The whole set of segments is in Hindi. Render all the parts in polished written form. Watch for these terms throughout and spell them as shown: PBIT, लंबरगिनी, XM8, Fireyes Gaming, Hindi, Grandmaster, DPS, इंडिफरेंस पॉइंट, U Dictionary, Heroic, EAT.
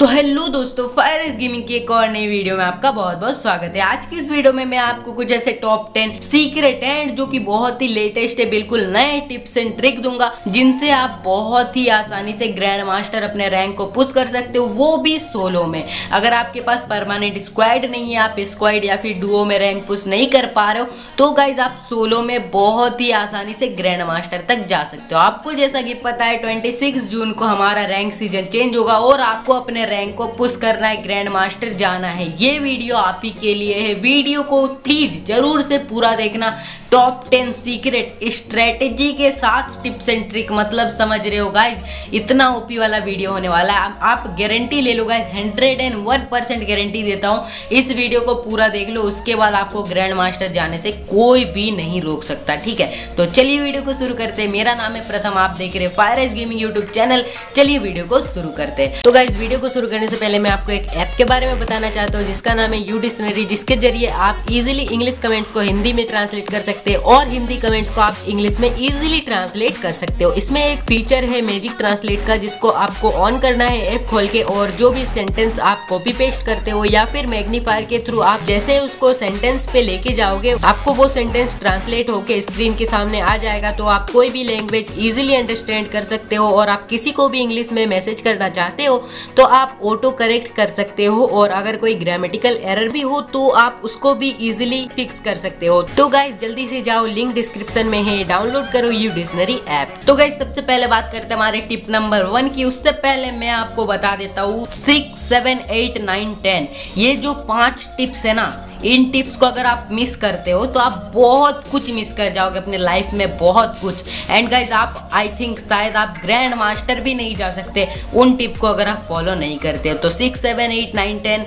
तो हेलो दोस्तों, फायरएस गेमिंग की एक और नई वीडियो में आपका बहुत बहुत स्वागत है। आज की इस वीडियो में मैं आपको कुछ ऐसे टॉप 10 सीक्रेट एंड जो कि बहुत ही लेटेस्ट है, बिल्कुल नए टिप्स एंड ट्रिक दूंगा जिनसे आप बहुत ही आसानी से ग्रैंड मास्टर अपने रैंक को पुश कर सकते हो, वो भी सोलो में। अगर आपके पास परमानेंट स्क्वाड नहीं है, आप स्क्वाड या फिर डुओ में रैंक पुश नहीं कर पा रहे हो, तो गाइज आप सोलो में बहुत ही आसानी से ग्रैंड मास्टर तक जा सकते हो। आपको जैसा कि पता है 26 जून को हमारा रैंक सीजन चेंज होगा और आपको अपने रैंक को पुश करना है, ग्रैंड मास्टर जाना है। ये वीडियो आप ही के लिए है। वीडियो को प्लीज जरूर से पूरा देखना, टॉप 10 सीक्रेट स्ट्रेटेजी के साथ टिप्स एंड ट्रिक, मतलब समझ रहे हो गाइज, इतना ओपी वाला वीडियो होने वाला है। आप गारंटी ले लो गाइज, 101% गारंटी देता हूँ। इस वीडियो को पूरा देख लो, उसके बाद आपको ग्रैंड मास्टर जाने से कोई भी नहीं रोक सकता, ठीक है। तो चलिए वीडियो को शुरू करते हैं। मेरा नाम है प्रथम, आप देख रहे फायरएस गेमिंग यूट्यूब चैनल। चलिए वीडियो को शुरू करते हैं। तो गाइज वीडियो को शुरू करने से पहले मैं आपको एक ऐप के बारे में बताना चाहता हूँ जिसका नाम है यू डिक्शनरी, जिसके जरिए आप इजीली इंग्लिश कमेंट्स को हिंदी में ट्रांसलेट कर सकते हो और हिंदी कमेंट्स को आप इंग्लिश में इजीली ट्रांसलेट कर सकते हो। इसमें एक फीचर है मैजिक ट्रांसलेट का, जिसको आपको ऑन करना है ऐप खोल के, और जो भी सेंटेंस आप कॉपी पेस्ट करते हो या फिर मैग्नीफायर के थ्रू आप जैसे उसको सेंटेंस पे लेके जाओगे, आपको वो सेंटेंस ट्रांसलेट होके स्क्रीन के सामने आ जाएगा। तो आप कोई भी लैंग्वेज इजीली अंडरस्टैंड कर सकते हो, और आप किसी को भी इंग्लिश में मैसेज करना चाहते हो तो आप ऑटो करेक्ट कर सकते हो, और अगर कोई ग्रामेटिकल एरर भी हो तो आप उसको भी इजीली फिक्स कर सकते हो। तो गाइस जल्दी से जाओ, लिंक डिस्क्रिप्शन में है, डाउनलोड करो यू डिक्शनरी ऐप। तो गाइस सबसे पहले बात करते हैं हमारे टिप नंबर 1 की। उससे पहले मैं आपको बता देता हूँ 6, 7, 8, 9, 10 ये जो 5 टिप्स है ना, इन टिप्स को अगर आप मिस करते हो तो आप बहुत कुछ मिस कर जाओगे अपने लाइफ में, बहुत कुछ। एंड गाइज आप आई थिंक शायद आप ग्रैंड मास्टर भी नहीं जा सकते उन टिप को अगर आप फॉलो नहीं करते हो। तो 6, 7, 8, 9, 10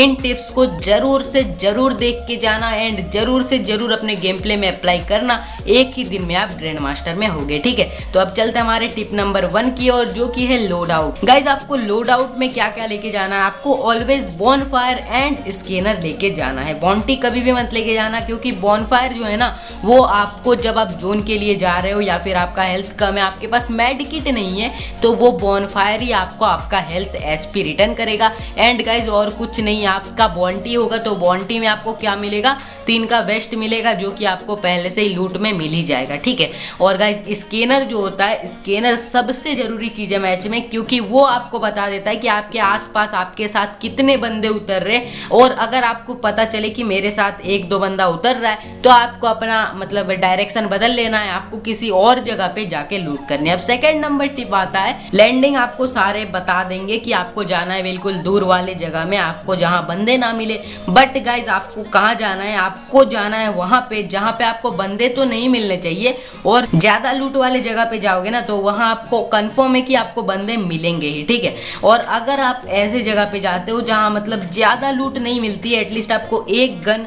इन टिप्स को जरूर से जरूर देख के जाना एंड जरूर से जरूर अपने गेम प्ले में अप्लाई करना, एक ही दिन में आप ग्रैंड मास्टर में होगे, ठीक है। तो अब चलते हैं हमारे टिप नंबर 1 की और जो कि है लोड आउट। गाइज आपको लोड आउट में क्या क्या लेके जाना है, आपको always Bon fire and scanner लेके जाना है। बॉन्टी कभी भी मत लेके जाना, क्योंकि बॉनफायर जो है ना, वो आपको जब आप जोन के लिए जा रहे हो या फिर आपका हेल्थ कम है, आपके पास मेडिकिट नहीं है, तो वो बॉनफायर ही आपको आपका हेल्थ एचपी रिटर्न करेगा। एंड गाइज और कुछ नहीं, आपका बॉन्टी होगा तो बॉन्टी में आपको क्या मिलेगा, 3 का वेस्ट मिलेगा, जो कि आपको पहले से ही लूट में मिल ही जाएगा, ठीक है। और गाइज स्कैनर जो होता है, स्कैनर सबसे जरूरी चीज है मैच में, क्योंकि वो आपको बता देता है कि आपके आसपास आपके साथ कितने बंदे उतर रहे, और अगर आपको पता चले कि मेरे साथ 1-2 बंदा उतर रहा है तो आपको अपना मतलब डायरेक्शन बदल लेना है, आपको किसी और जगह पे जाके लूट करनी है। अब सेकंड नंबर टिप आता है लैंडिंग। आपको सारे बता देंगे कि आपको जाना है बिल्कुल दूर वाले जगह में, आपको जहाँ बंदे ना मिले। बट गाइज आपको कहाँ जाना है, आपको जाना है वहां पे जहां पे आपको बंदे तो नहीं मिलने चाहिए, और ज्यादा लूट वाले जगह पे जाओगे ना तो वहां आपको कंफर्म है कि आपको बंदे मिलेंगे ही, ठीक है। और अगर आप ऐसे जगह पे जाते हो जहां मतलब ज्यादा लूट नहीं मिलती है, एटलीस्ट आपको एक गन,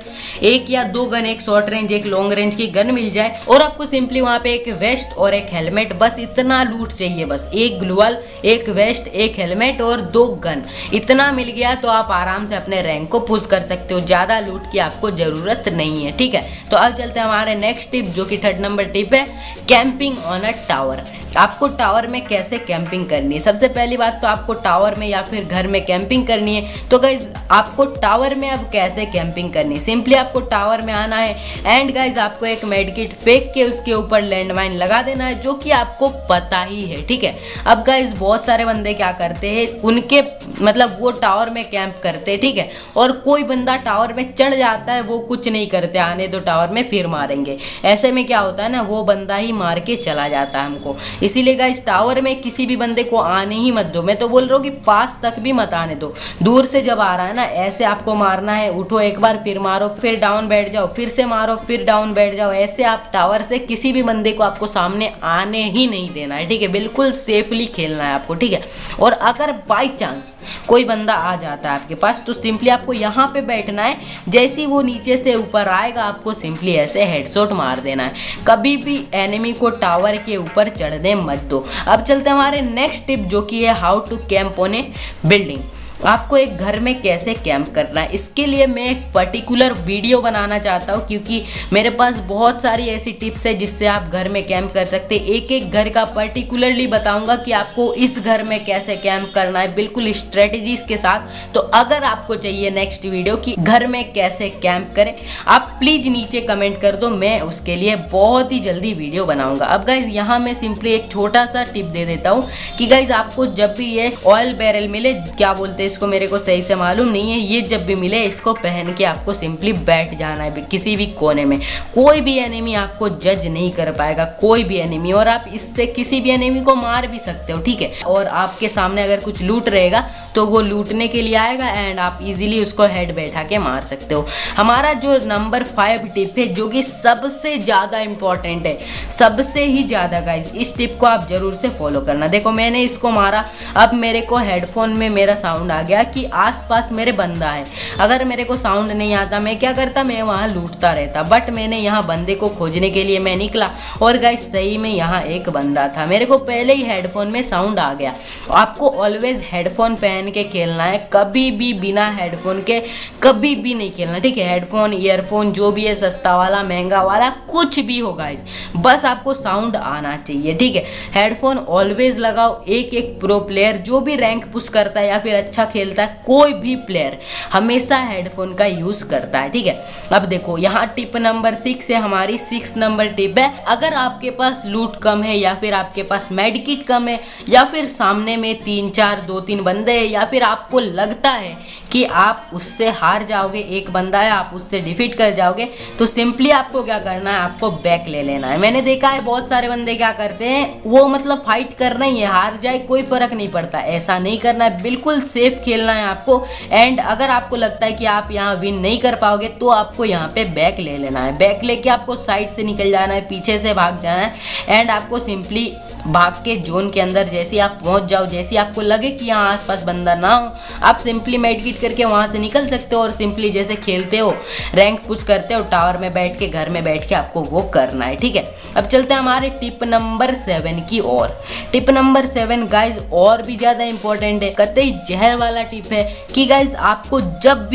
1 या 2 गन, एक शॉर्ट रेंज एक लॉन्ग रेंज की गन मिल जाए, और आपको सिंपली वहां पे एक वेस्ट और एक हेलमेट, बस इतना लूट चाहिए, बस एक ग्लूअल, एक वेस्ट, एक हेलमेट और 2 गन, इतना मिल गया तो आप आराम से अपने रैंक को पुश कर सकते हो, ज्यादा लूट की आपको जरूरत नहीं है, ठीक है। तो अब चलते हैं हमारे नेक्स्ट टिप जो कि 3rd नंबर टिप है कैंपिंग ऑन अ टावर। आपको टावर में कैसे कैंपिंग करनी है, सबसे पहली बात तो आपको टावर में या फिर घर में कैंपिंग करनी है। तो गाइज आपको टावर में अब कैसे कैंपिंग करनी है, सिंपली आपको टावर में आना है एंड गाइज आपको एक मेडकिट फेंक के उसके ऊपर लैंडमाइन लगा देना है, जो कि आपको पता ही है, ठीक है। अब गाइज बहुत सारे बंदे क्या करते हैं, उनके मतलब वो टावर में कैंप करते हैं, ठीक है, और कोई बंदा टावर में चढ़ जाता है, वो कुछ नहीं करते, आने दो टावर में फिर मारेंगे। ऐसे में क्या होता है ना, वो बंदा ही मार के चला जाता है हमको। इसीलिए गाइज टावर में किसी भी बंदे को आने ही मत दो, मैं तो बोल रहा हूँ कि पास तक भी मत आने दो, दूर से जब आ रहा है ना ऐसे आपको मारना है, उठो एक बार फिर मारो, फिर डाउन बैठ जाओ, फिर से मारो, फिर डाउन बैठ जाओ, ऐसे आप टावर से किसी भी बंदे को आपको सामने आने ही नहीं देना है, ठीक है, बिल्कुल सेफली खेलना है आपको, ठीक है। और अगर बाई चांस कोई बंदा आ जाता है आपके पास तो सिंपली आपको यहाँ पे बैठना है, जैसे ही वो नीचे से ऊपर आएगा आपको सिंपली ऐसे हेडशॉट मार देना है, कभी भी एनिमी को टावर के ऊपर चढ़ने मत दो। अब चलते हैं हमारे नेक्स्ट टिप जो कि है how to camp on a building. आपको एक घर में कैसे कैंप करना है, इसके लिए मैं एक पर्टिकुलर वीडियो बनाना चाहता हूँ, क्योंकि मेरे पास बहुत सारी ऐसी टिप्स है जिससे आप घर में कैंप कर सकते हैं। एक एक घर का पर्टिकुलरली बताऊंगा कि आपको इस घर में कैसे कैंप करना है, बिल्कुल स्ट्रेटेजीज के साथ। तो अगर आपको चाहिए नेक्स्ट वीडियो कि घर में कैसे कैंप करें, आप प्लीज़ नीचे कमेंट कर दो, मैं उसके लिए बहुत ही जल्दी वीडियो बनाऊँगा। अब गाइज यहाँ मैं सिंपली एक छोटा सा टिप दे देता हूँ कि गाइज आपको जब भी ये ऑयल बैरल मिले, क्या बोलते हैं इसको, मेरे को सही से मालूम नहीं है, ये जब भी मिले इसको पहन के आपको सिंपली बैठ जाना है किसी भी कोने में। कोई भी एनिमी आपको जज नहीं कर पाएगा, कोई भी एनिमी, और आप इससे किसी भी एनिमी को मार भी सकते हो, ठीक है। और आपके सामने अगर कुछ लूट रहेगा तो वो लूटने के लिए आएगा एंड आप इजीली उसको हेड बैठा के मार सकते हो। हमारा जो नंबर 5 टिप है, जो कि सबसे ज़्यादा इम्पॉर्टेंट है, सबसे ही ज़्यादा गाइज, इस टिप को आप ज़रूर से फॉलो करना। देखो मैंने इसको मारा, अब मेरे को हेडफोन में मेरा साउंड आ गया कि आसपास मेरे बंदा है। अगर मेरे को साउंड नहीं आता मैं क्या करता, मैं वहाँ लूटता रहता, बट मैंने यहाँ बंदे को खोजने के लिए मैं निकला और गाइज सही में यहाँ एक बंदा था। मेरे को पहले ही हेडफोन में साउंड आ गया। आपको ऑलवेज हेडफोन पहन के खेलना है, कभी भी बिना हेडफोन के कभी भी नहीं खेलना, ठीक है। हेडफोन, ईयरफोन जो भी है, सस्ता वाला, महंगा वाला, कुछ भी हो गाइज, बस आपको साउंड आना चाहिए, ठीक है। हेडफोन ऑलवेज लगाओ। एक एक प्रो प्लेयर जो भी रैंक पुश करता है या फिर अच्छा खेलता है, कोई भी प्लेयर हमेशा हेडफोन का यूज करता है, ठीक है। अब देखो यहाँ टिप नंबर 6 है, हमारी 6 नंबर टिप है। अगर आपके पास लूट कम है या फिर आपके पास मेडिकिट कम है या फिर सामने में 3-4 2-3 बंदे हैं या फिर आपको लगता है कि आप उससे हार जाओगे, एक बंदा है आप उससे डिफीट कर जाओगे, तो सिंपली आपको क्या करना है, आपको बैक ले लेना है। मैंने देखा है बहुत सारे बंदे क्या करते हैं, वो मतलब फाइट करना ही है, हार जाए कोई फर्क नहीं पड़ता। ऐसा नहीं करना है, बिल्कुल सेफ खेलना है आपको। एंड अगर आपको लगता है कि आप यहाँ विन नहीं कर पाओगे तो आपको यहाँ पे बैक ले लेना है। बैक लेके आपको साइड से निकल जाना है, पीछे से भाग जाना है एंड आपको सिंपली भाग के जोन के अंदर जैसे आप पहुँच जाओ, जैसे आपको लगे कि यहाँ आसपास बंदा ना हो, आप सिंपली मेडकिट करके वहाँ से निकल सकते हो और सिंपली जैसे खेलते हो, रैंक पुश करते हो, टावर में बैठ के, घर में बैठ के आपको वो करना है, ठीक है। अब चलते हैं हमारे टिप नंबर 7 की ओर। टिप नंबर 7 गाइज और भी ज़्यादा इंपॉर्टेंट है, कतई जहर वाला टिप है कि गाइज आपको जब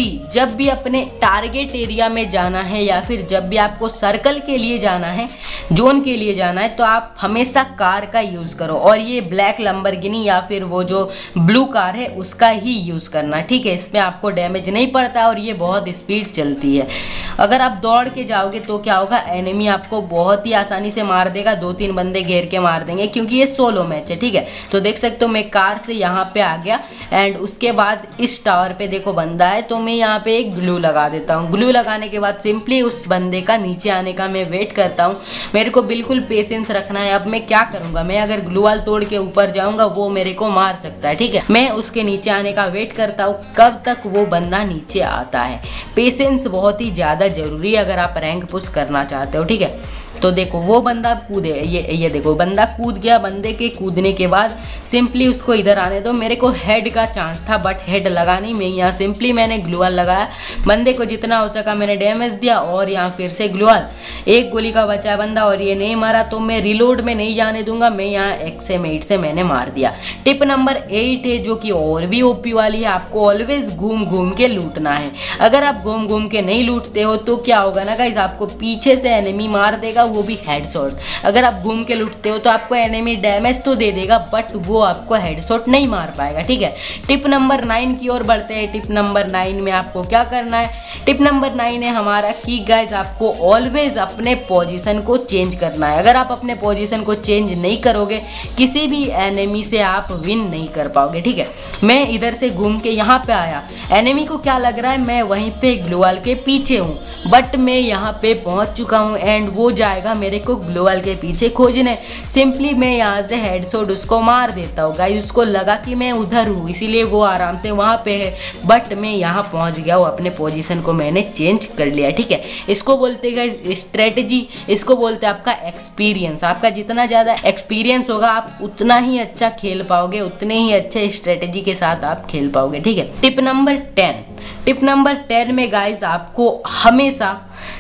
भी अपने टारगेट एरिया में जाना है या फिर जब भी आपको सर्कल के लिए जाना है, जोन के लिए जाना है, तो आप हमेशा कार का यूज़ करो, और ये ब्लैक लंबरगिनी या फिर वो जो ब्लू कार है उसका ही यूज़ करना, ठीक है। इसमें आपको डैमेज नहीं पड़ता और ये बहुत स्पीड चलती है। अगर आप दौड़ के जाओगे तो क्या होगा, एनिमी आपको बहुत ही आसानी से मार देगा, 2-3 बंदे घेर के मार देंगे, क्योंकि ये सोलो मैच है, ठीक है। तो देख सकते हो मैं कार से यहाँ पे आ गया एंड उसके बाद इस टावर पे देखो बंदा है, तो मैं यहाँ पे एक ग्लू लगा देता हूँ। ग्लू लगाने के बाद सिंपली उस बंदे का नीचे आने का मैं वेट करता हूँ। मेरे को बिल्कुल पेशेंस रखना है। अब मैं क्या करूँगा, मैं अगर ग्लू वाल तोड़ के ऊपर जाऊँगा वो मेरे को मार सकता है, ठीक है। मैं उसके नीचे आने का वेट करता हूँ कब तक वो बंदा नीचे आता है। पेशेंस बहुत ही ज़्यादा ज़रूरी है अगर आप रैंक पुश करना चाहते हो, ठीक है। तो देखो वो बंदा कूदे, ये देखो बंदा कूद गया। बंदे के कूदने के बाद सिंपली उसको इधर आने दो। मेरे को हेड का चांस था बट हेड लगा नहीं। मैं यहाँ सिंपली मैंने ग्लूवाल लगाया, बंदे को जितना हो सका मैंने डैमेज दिया और यहाँ फिर से ग्लूवाल, एक गोली का बचा बंदा और ये नहीं मारा, तो मैं रिलोड में नहीं जाने दूंगा। मैं यहाँ XM8 से मैंने मार दिया। टिप नंबर 8 है जो कि और भी OP वाली है। आपको ऑलवेज घूम घूम के लूटना है। अगर आप घूम घूम के नहीं लूटते हो तो क्या होगा ना गाइज, आपको पीछे से एनिमी मार देगा, वो भी हेडशॉट। अगर आप घूम के लूटते हो तो आपको एनिमी डैमेज तो दे देगा बट वो आपको हेडशॉट नहीं मार पाएगा, ठीक है। टिप नंबर 9 की ओर बढ़ते हैं। टिप नंबर 9 में आपको क्या करना है, टिप नंबर 9 है हमारा कि गाइज आपको ऑलवेज अपने पोजीशन को चेंज करना है। अगर आप अपने पोजीशन को चेंज नहीं करोगे किसी भी एनिमी से आप विन नहीं कर पाओगे, ठीक है। मैं इधर से घूम के यहाँ पे आया, एनिमी को क्या लग रहा है मैं वहीं पे ग्लूवाल के पीछे हूँ बट मैं यहाँ पे पहुँच चुका हूँ एंड वो जाएगा मेरे को ग्लोवाल के पीछे खोजने। सिंपली मैं यहाँ से हेडशॉट उसको मार देता हूँ। गाइस उसको लगा कि मैं उधर हूँ इसीलिए वो आराम से वहाँ पे है बट मैं यहाँ पहुँच गया हूँ, अपने पोजीशन को मैंने चेंज कर लिया, ठीक है। इसको बोलते हैं गाइस स्ट्रेटजी, इसको बोलते हैं आपका एक्सपीरियंस। आपका जितना ज़्यादा एक्सपीरियंस होगा आप उतना ही अच्छा खेल पाओगे, उतने ही अच्छे स्ट्रेटजी के साथ आप खेल पाओगे, ठीक है। टिप नंबर 10 में गाइस आपको हमेशा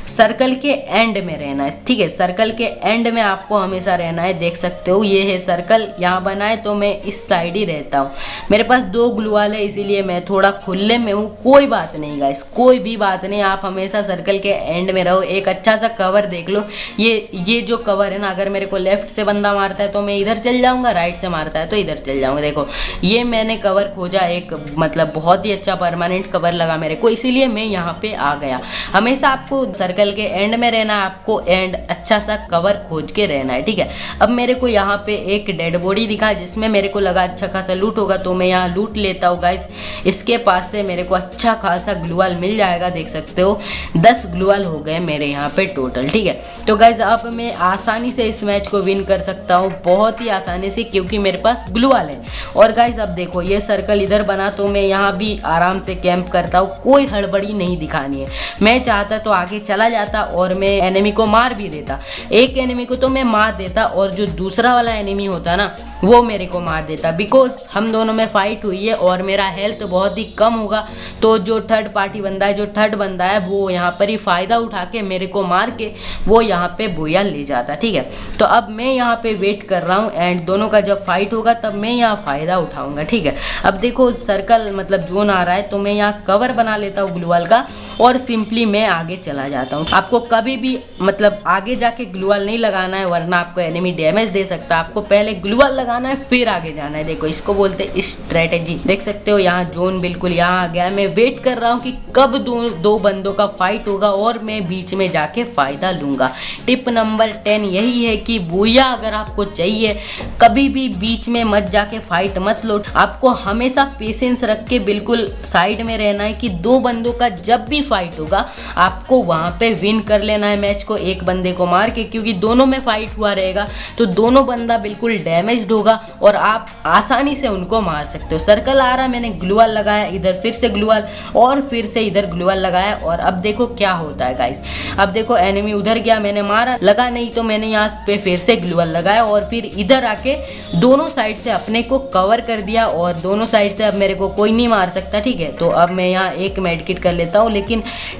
सर्कल के एंड में रहना है, ठीक है। सर्कल के एंड में आपको हमेशा रहना है। देख सकते हो ये है सर्कल, यहाँ बना है तो मैं इस साइड ही रहता हूँ। मेरे पास दो ग्लू वाल है इसीलिए मैं थोड़ा खुले में हूँ। कोई बात नहीं गाइस, कोई भी बात नहीं, आप हमेशा सर्कल के एंड में रहो। एक अच्छा सा कवर देख लो, ये जो कवर है ना, अगर मेरे को लेफ्ट से बंदा मारता है तो मैं इधर चल जाऊँगा, राइट से मारता है तो इधर चल जाऊँगा। देखो ये मैंने कवर खोजा, एक मतलब बहुत ही अच्छा परमानेंट कवर लगा मेरे को, इसीलिए मैं यहाँ पे आ गया। हमेशा आपको सर्कल के एंड में रहना, आपको एंड अच्छा सा कवर खोज के रहना है, ठीक है। अब मेरे को यहाँ पे एक डेड बॉडी दिखा जिसमें मेरे को लगा अच्छा खासा लूट होगा तो मैं यहाँ लूट लेता हूँ गाइस। इसके पास से मेरे को अच्छा खासा ग्लूवाल मिल जाएगा। देख सकते हो 10 ग्लूवाल हो गए मेरे यहाँ पे टोटल, ठीक है। तो गाइस अब मैं आसानी से इस मैच को विन कर सकता हूँ, बहुत ही आसानी से, क्योंकि मेरे पास ग्लूवाल है। और गाइस अब देखो ये सर्कल इधर बना तो मैं यहाँ भी आराम से कैंप करता हूँ, कोई हड़बड़ी नहीं दिखानी है। मैं चाहता तो आगे चला जाता और मैं एनिमी को मार भी देता, एक एनिमी को तो मैं मार देता और जो दूसरा वाला एनिमी होता ना वो मेरे को मार देता, बिकॉज हम दोनों में फाइट हुई है और मेरा हेल्थ बहुत ही कम होगा। तो जो थर्ड पार्टी बंदा है, जो थर्ड बंदा है, वो यहाँ पर ही फ़ायदा उठा के मेरे को मार के वो यहाँ पे बोया ले जाता, ठीक है। तो अब मैं यहाँ पे वेट कर रहा हूँ एंड दोनों का जब फाइट होगा तब मैं यहाँ फ़ायदा उठाऊँगा, ठीक है। अब देखो सर्कल मतलब जोन आ रहा है तो मैं यहाँ कवर बना लेता हूँ ग्लूवाल का और सिंपली मैं आगे चला जाता हूँ। आपको कभी भी मतलब आगे जाके ग्लूवाल नहीं लगाना है, वरना आपको एनिमी डैमेज दे सकता है। आपको पहले ग्लूवाल लगाना है फिर आगे जाना है। देखो इसको बोलते हैं स्ट्रेटेजी। देख सकते हो यहाँ जोन बिल्कुल यहाँ आ गया। मैं वेट कर रहा हूँ कि कब दो बंदों का फाइट होगा और मैं बीच में जाके फायदा लूंगा। टिप नंबर 10 यही है कि बुया अगर आपको चाहिए कभी भी बीच में मत जाके फाइट मत लो। आपको हमेशा पेशेंस रख के बिल्कुल साइड में रहना है कि दो बंदों का जब भी फाइट होगा आपको वहां पे विन कर लेना है मैच को, एक बंदे को मार के, क्योंकि दोनों में फाइट हुआ रहेगा तो दोनों बंदा बिल्कुल डैमेज्ड होगा और आप आसानी से उनको मार सकते हो। सर्कल आ रहा, मैंने ग्लूवाल लगाया, इधर फिर से ग्लूवाल और फिर से इधर ग्लूवाल लगाया और अब देखो क्या होता है गाइस। अब देखो एनिमी उधर गया, मैंने मारा, लगा नहीं तो मैंने यहाँ पे फिर से ग्लूवाल लगाया और फिर इधर आके दोनों साइड से अपने को कवर कर दिया और दोनों साइड से अब मेरे को कोई नहीं मार सकता, ठीक है। तो अब मैं यहाँ एक मेडकिट कर लेता हूँ, लेकिन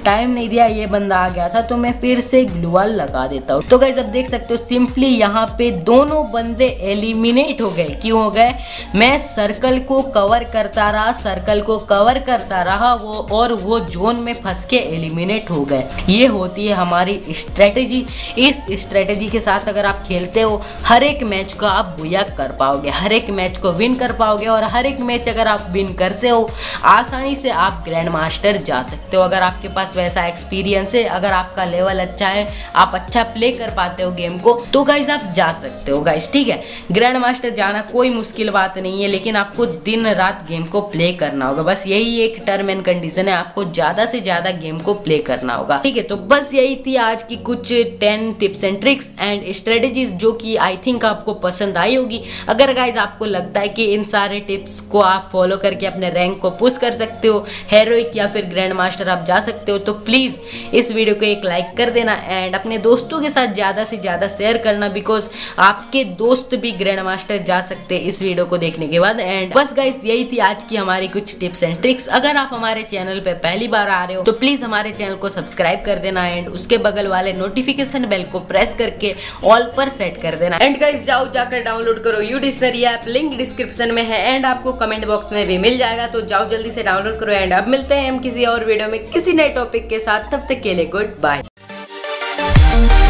टाइम नहीं दिया, ये बंदा आ गया था तो मैं फिर से ग्लूवाल लगा देता हूँ। तो गाइस अब देख सकते हो सिंपली यहाँ पे दोनों बंदे एलिमिनेट हो गए। क्यों हो गए? मैं सर्कल को कवर करता रहा, सर्कल को कवर करता रहा वो जोन में फंस के एलिमिनेट हो गए। ये होती है हमारी स्ट्रेटेजी। इस स्ट्रेटेजी के साथ अगर आप खेलते हो हर एक मैच को आप बुया कर पाओगे, हर एक मैच को विन कर पाओगे और हर एक मैच अगर आप विन करते हो आसानी से आप ग्रैंड मास्टर जा सकते हो। अगर आपके पास वैसा एक्सपीरियंस है, अगर आपका लेवल अच्छा है, आप अच्छा प्ले कर पाते हो गेम को, तो गाइज आप जा सकते हो गाइज, ठीक है। ग्रैंड मास्टर जाना कोई मुश्किल बात नहीं है, लेकिन आपको दिन रात गेम को प्ले करना होगा। बस यही एक टर्म एंड कंडीशन है, आपको ज्यादा से ज्यादा गेम को प्ले करना होगा, ठीक है। तो बस यही थी आज की कुछ 10 tips and tricks and strategies जो कि आई थिंक आपको पसंद आई होगी। अगर गाइज आपको लगता है कि इन सारे टिप्स को आप फॉलो करके अपने रैंक को पुश कर सकते हो, हेरोइक या फिर ग्रैंड मास्टर आप जा सकते हो, तो प्लीज इस वीडियो को एक लाइक कर देना एंड अपने दोस्तों के साथ ज्यादा से ज्यादा शेयर करना, बिकॉज आपके दोस्त भी ग्रैंड मास्टर जा सकते इस वीडियो को देखने के बाद। एंड बस गाइज यही थी आज की हमारी कुछ टिप्स एंड ट्रिक्स। अगर आप हमारे चैनल पे पहली बार आ रहे हो तो प्लीज हमारे चैनल को सब्सक्राइब कर देना एंड उसके बगल वाले नोटिफिकेशन बेल को प्रेस करके ऑल पर सेट कर देना। एंड गाइस जाओ जाकर डाउनलोड करो U dictionary app, link description में है एंड आपको कमेंट बॉक्स में भी मिल जाएगा, तो जाओ जल्दी से डाउनलोड करो। एंड अब मिलते हैं हम किसी और वीडियो में किसी नए टॉपिक के साथ, तब तक के लिए गुड बाय।